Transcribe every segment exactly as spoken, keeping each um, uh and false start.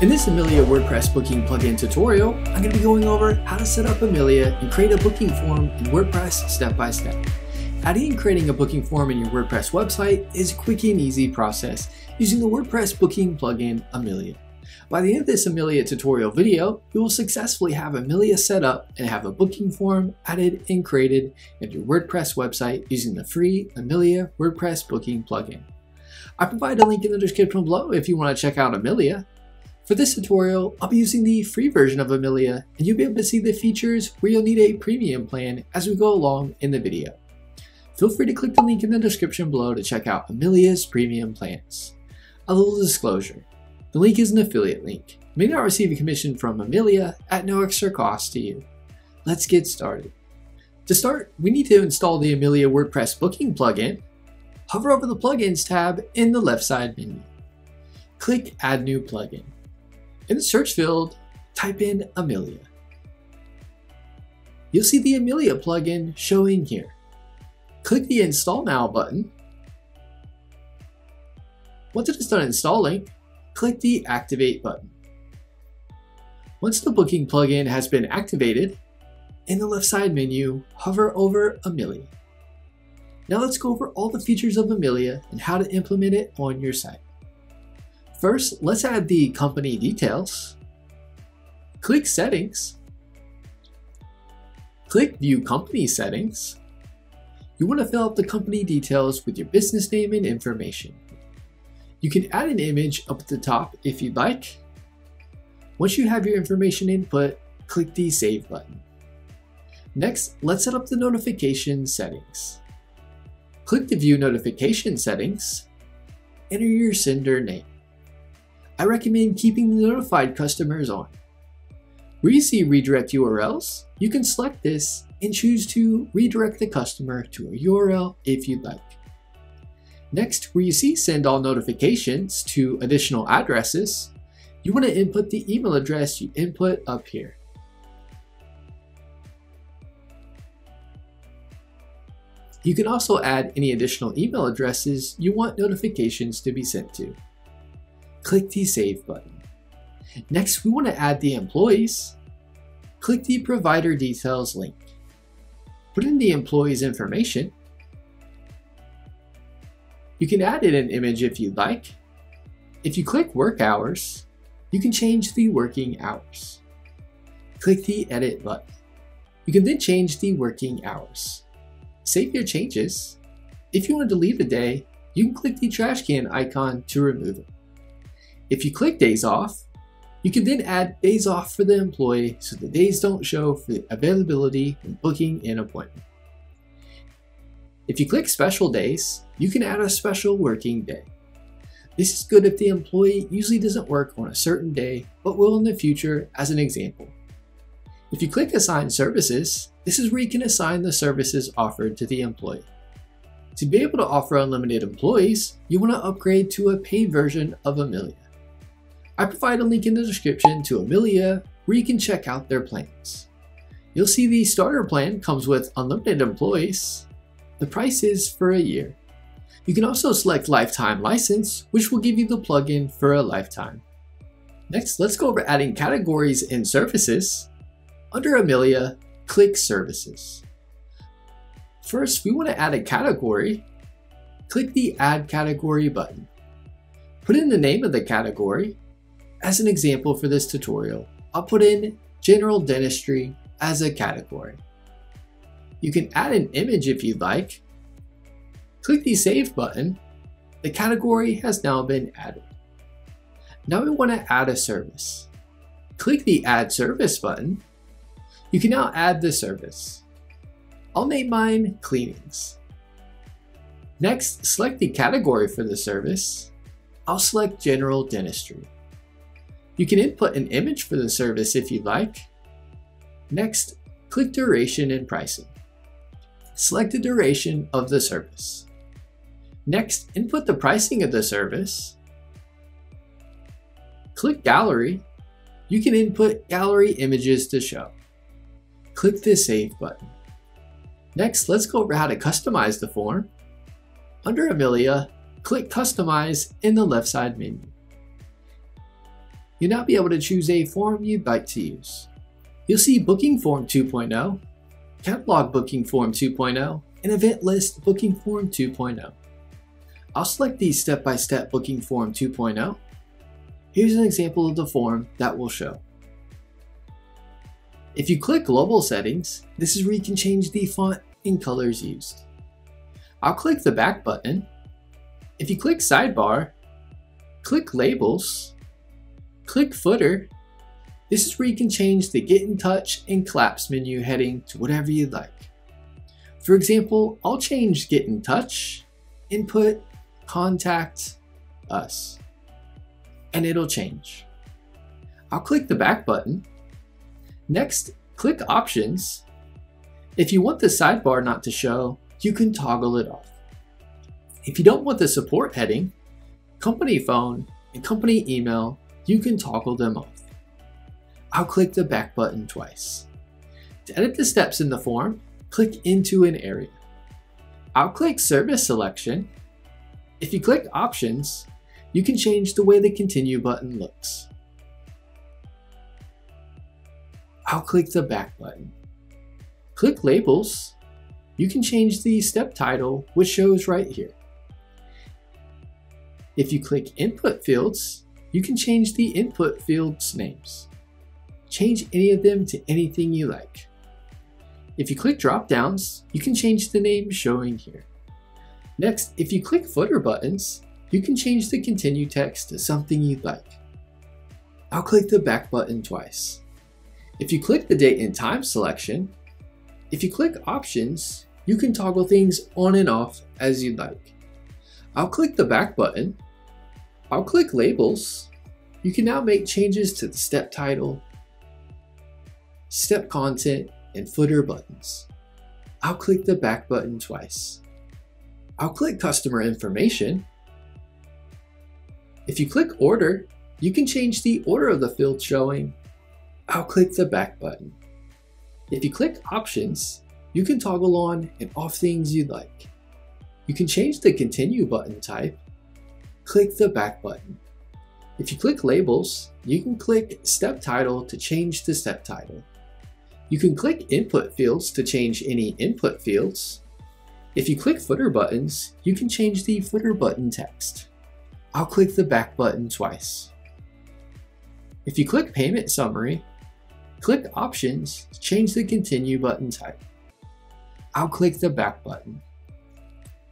In this Amelia WordPress booking plugin tutorial, I'm going to be going over how to set up Amelia and create a booking form in WordPress step by step. Adding and creating a booking form in your WordPress website is a quick and easy process using the WordPress booking plugin Amelia. By the end of this Amelia tutorial video, you will successfully have Amelia set up and have a booking form added and created in your WordPress website using the free Amelia WordPress booking plugin. I provide a link in the description below if you want to check out Amelia. For this tutorial, I'll be using the free version of Amelia, and you'll be able to see the features where you'll need a premium plan as we go along in the video. Feel free to click the link in the description below to check out Amelia's premium plans. A little disclosure, the link is an affiliate link. You may not receive a commission from Amelia at no extra cost to you. Let's get started. To start, we need to install the Amelia WordPress booking plugin. Hover over the plugins tab in the left side menu. Click Add New Plugin. In the search field, type in Amelia. You'll see the Amelia plugin showing here. Click the Install Now button. Once it is done installing, click the Activate button. Once the booking plugin has been activated, in the left side menu, hover over Amelia. Now let's go over all the features of Amelia and how to implement it on your site. First, let's add the company details. Click Settings. Click View Company Settings. You want to fill out the company details with your business name and information. You can add an image up at the top if you'd like. Once you have your information input, click the Save button. Next, let's set up the notification settings. Click the View Notification Settings. Enter your sender name. I recommend keeping the notified customers on. Where you see redirect U R Ls, you can select this and choose to redirect the customer to a U R L if you'd like. Next, where you see send all notifications to additional addresses, you want to input the email address you input up here. You can also add any additional email addresses you want notifications to be sent to. Click the Save button. Next, we want to add the employees. Click the Provider Details link. Put in the employee's information. You can add in an image if you'd like. If you click Work Hours, you can change the working hours. Click the Edit button. You can then change the working hours. Save your changes. If you want to delete a day, you can click the trash can icon to remove it. If you click Days Off, you can then add days off for the employee so the days don't show for the availability when booking an appointment. If you click Special Days, you can add a special working day. This is good if the employee usually doesn't work on a certain day, but will in the future as an example. If you click Assign Services, this is where you can assign the services offered to the employee. To be able to offer unlimited employees, you want to upgrade to a paid version of Amelia. I provide a link in the description to Amelia where you can check out their plans. You'll see the starter plan comes with unlimited employees. The price is for a year. You can also select lifetime license, which will give you the plugin for a lifetime. Next, let's go over adding categories and services. Under Amelia, click Services. First, we want to add a category. Click the Add Category button. Put in the name of the category. As an example for this tutorial, I'll put in General Dentistry as a category. You can add an image if you'd like. Click the Save button. The category has now been added. Now we want to add a service. Click the Add Service button. You can now add the service. I'll name mine Cleanings. Next, select the category for the service. I'll select General Dentistry. You can input an image for the service if you'd like. Next, click Duration and Pricing. Select the duration of the service. Next, input the pricing of the service. Click Gallery. You can input gallery images to show. Click the Save button. Next, let's go over how to customize the form. Under Amelia, click Customize in the left side menu. you'll now be able to choose a form you'd like to use. You'll see Booking Form two point oh, Catalog Booking Form two point oh, and Event List Booking Form two point oh. I'll select the Step-by-Step Booking Form two point oh. Here's an example of the form that will show. If you click Global Settings, this is where you can change the font and colors used. I'll click the back button. If you click Sidebar, click Labels, click Footer, this is where you can change the Get in Touch and Collapse menu heading to whatever you'd like. For example, I'll change Get in Touch and put Contact Us, and it'll change. I'll click the back button. Next, click Options. If you want the sidebar not to show, you can toggle it off. If you don't want the support heading, company phone, and company email, you can toggle them off. I'll click the back button twice. To edit the steps in the form, click into an area. I'll click Service Selection. If you click Options, you can change the way the Continue button looks. I'll click the back button. Click Labels. You can change the step title, which shows right here. If you click Input Fields, you can change the input fields' names. Change any of them to anything you like. If you click drop downs, you can change the name showing here. Next, if you click footer buttons, you can change the continue text to something you'd like. I'll click the back button twice. If you click the date and time selection, if you click options, you can toggle things on and off as you'd like. I'll click the back button. I'll click labels. You can now make changes to the step title, step content, and footer buttons. I'll click the back button twice. I'll click customer information. If you click order, you can change the order of the field showing. I'll click the back button. If you click options, you can toggle on and off things you'd like. You can change the continue button type. Click the back button. If you click labels, you can click step title to change the step title. You can click input fields to change any input fields. If you click footer buttons, you can change the footer button text. I'll click the back button twice. If you click payment summary, click options to change the continue button type. I'll click the back button.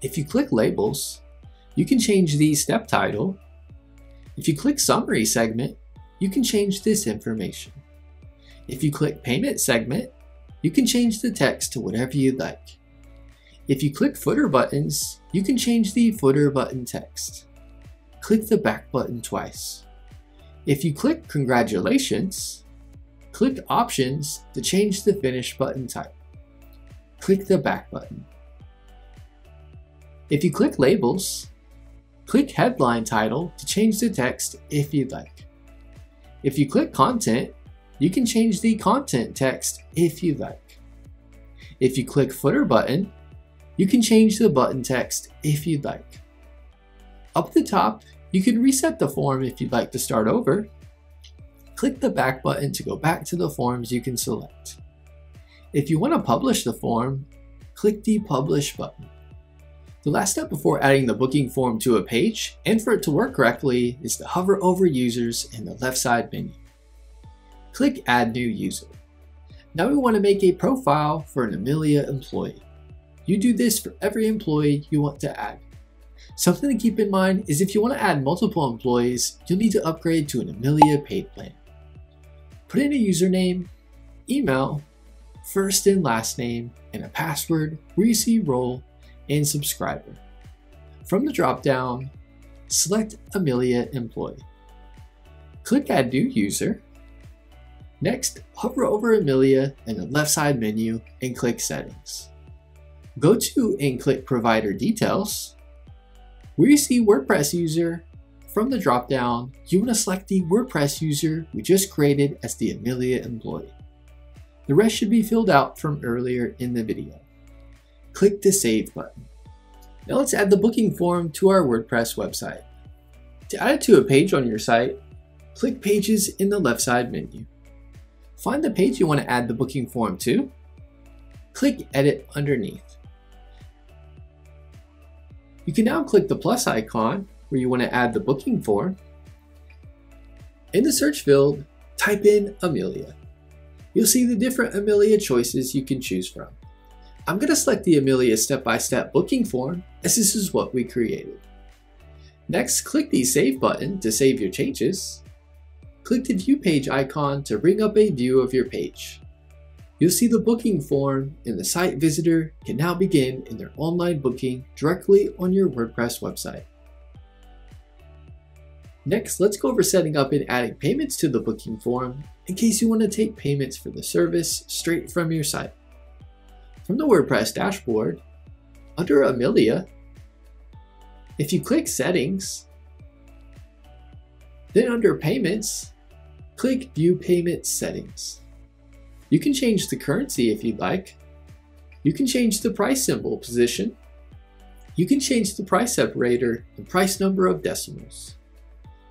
If you click labels, you can change the step title. If you click summary segment, you can change this information. If you click Payment Segment, you can change the text to whatever you'd like. If you click Footer Buttons, you can change the footer button text. Click the back button twice. If you click Congratulations, click Options to change the Finish button type. Click the back button. If you click Labels, click Headline Title to change the text if you'd like. If you click Content, you can change the content text if you like. If you click footer button, you can change the button text if you'd like. Up the top, you can reset the form if you'd like to start over. Click the back button to go back to the forms you can select. If you want to publish the form, click the publish button. The last step before adding the booking form to a page and for it to work correctly is to hover over users in the left side menu. Click Add New User. Now we want to make a profile for an Amelia employee. You do this for every employee you want to add. Something to keep in mind is if you want to add multiple employees, you'll need to upgrade to an Amelia paid plan. Put in a username, email, first and last name, and a password where you see role and subscriber. From the drop-down, select Amelia employee. Click Add New User. Next, hover over Amelia in the left side menu and click Settings. Go to and click Provider Details. Where you see WordPress user, from the dropdown, you want to select the WordPress user we just created as the Amelia employee. The rest should be filled out from earlier in the video. Click the Save button. Now let's add the booking form to our WordPress website. To add it to a page on your site, click Pages in the left side menu. Find the page you want to add the booking form to. Click Edit underneath. You can now click the plus icon where you want to add the booking form. In the search field, type in Amelia. You'll see the different Amelia choices you can choose from. I'm going to select the Amelia step-by-step booking form as this is what we created. Next, click the Save button to save your changes. Click the View Page icon to bring up a view of your page. You'll see the booking form and the site visitor can now begin in their online booking directly on your WordPress website. Next, let's go over setting up and adding payments to the booking form in case you want to take payments for the service straight from your site. From the WordPress dashboard, under Amelia, if you click Settings, then under Payments, click View Payment Settings. You can change the currency if you'd like. You can change the price symbol position. You can change the price separator and price number of decimals.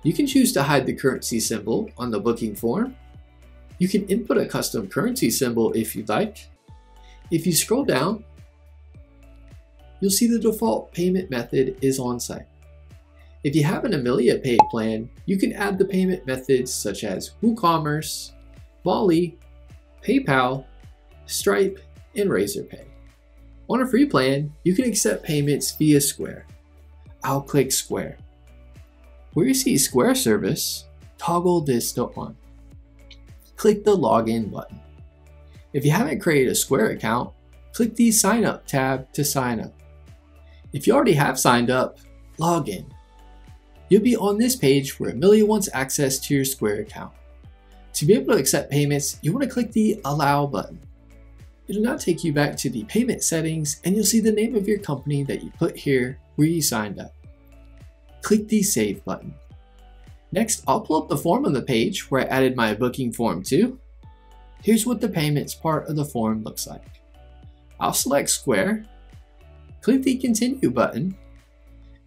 You can choose to hide the currency symbol on the booking form. You can input a custom currency symbol if you'd like. If you scroll down, you'll see the default payment method is on-site. If you have an Amelia Pay plan, you can add the payment methods such as WooCommerce, Volley, PayPal, Stripe, and Razorpay. On a free plan, you can accept payments via Square. I'll click Square. Where you see Square service, toggle this to on. Click the Login button. If you haven't created a Square account, click the Sign Up tab to sign up. If you already have signed up, log in. You'll be on this page where Amelia wants access to your Square account. To be able to accept payments, you want to click the Allow button. It'll now take you back to the payment settings and you'll see the name of your company that you put here where you signed up. Click the Save button. Next, I'll pull up the form on the page where I added my booking form to. Here's what the payments part of the form looks like. I'll select Square, click the Continue button.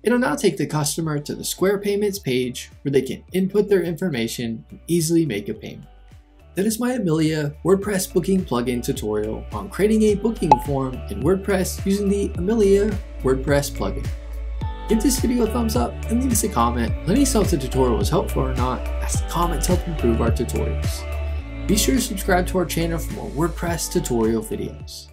It'll now take the customer to the Square Payments page where they can input their information and easily make a payment. That is my Amelia WordPress Booking Plugin tutorial on creating a booking form in WordPress using the Amelia WordPress plugin. Give this video a thumbs up and leave us a comment letting us know if the tutorial was helpful or not, as the comments help improve our tutorials. Be sure to subscribe to our channel for more WordPress tutorial videos.